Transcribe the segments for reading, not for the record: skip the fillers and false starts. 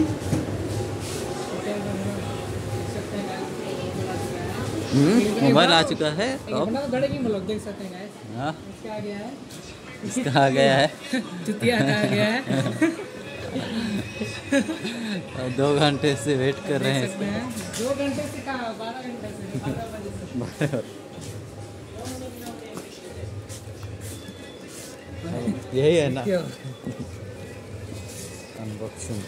Mobile आ चुका है अब देख सकते हैं गाइस। इसका आ गया है, इसका आ गया है, चुतिया आ गया है। 2 घंटे से वेट कर रहे हैं। 2 घंटे से कहाँ, 12 घंटे से 12 बजे यही है ना। अनबॉक्सिंग,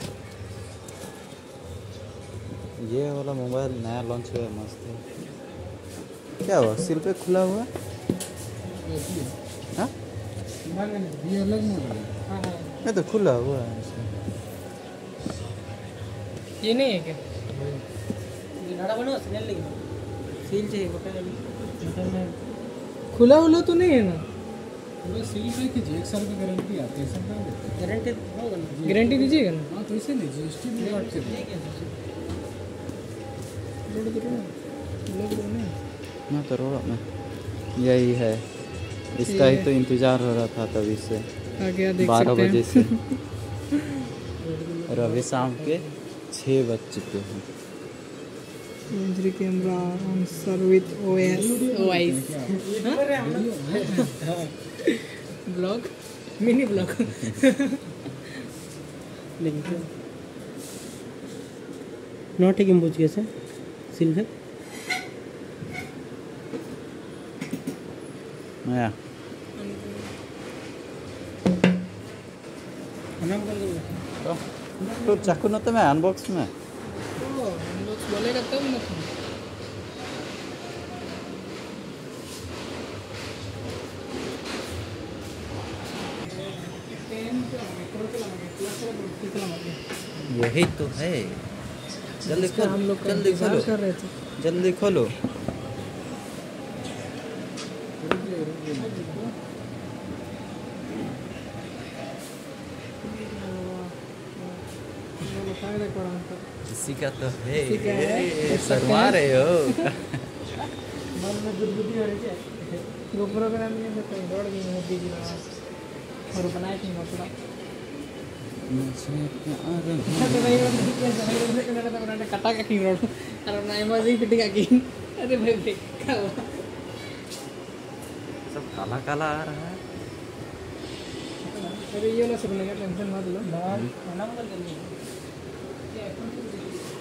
ये वाला मोबाइल नया लॉन्च हुआ है, मस्त है। क्या हुआ, सिर पे खुला हुआ? हाँ? ये अलग नहीं तो खुला हुआ है, ये नहीं है क्या? सील चाहिए, खुला हुआ तो नहीं है ना? सील पे कि 1 साल की गारंटी आती है, गारंटी दीजिएगा ना। हाँ तो इसे लीजिए ना, करो ना, यही है इसका ही तो इंतजार हो रहा था तभी से। आ गया, देख 12 बजे से और अभी शाम के 6 बज चुके हैं। Camera on service OS blog, mini blog not a gimbal कैसे सिल्वर। तो चाकू न तो मैं अनबॉक्स में बोलेगा तब ना। यही तो है, जल्दी खोलो, हम लोग जल्दी खोलो, जल्दी खोलो। इसी का तो है, शर्मा रहे हो। मन में गुदगुदी हो रही है। गोप्रो का नाम नहीं पता, दौड़ गई है बीजी और बनाए थे गोप्रो। मुझे प्यार है भाई, वो किया है भाई, वो करना था बनाने कटा का किंग रोड और ना इमोजी फिट का किंग। अरे भाई देखा हुआ सब काला काला आ रहा है। अरे ये वाला सब लगा, टेंशन मत लो ना, खाना मत कर।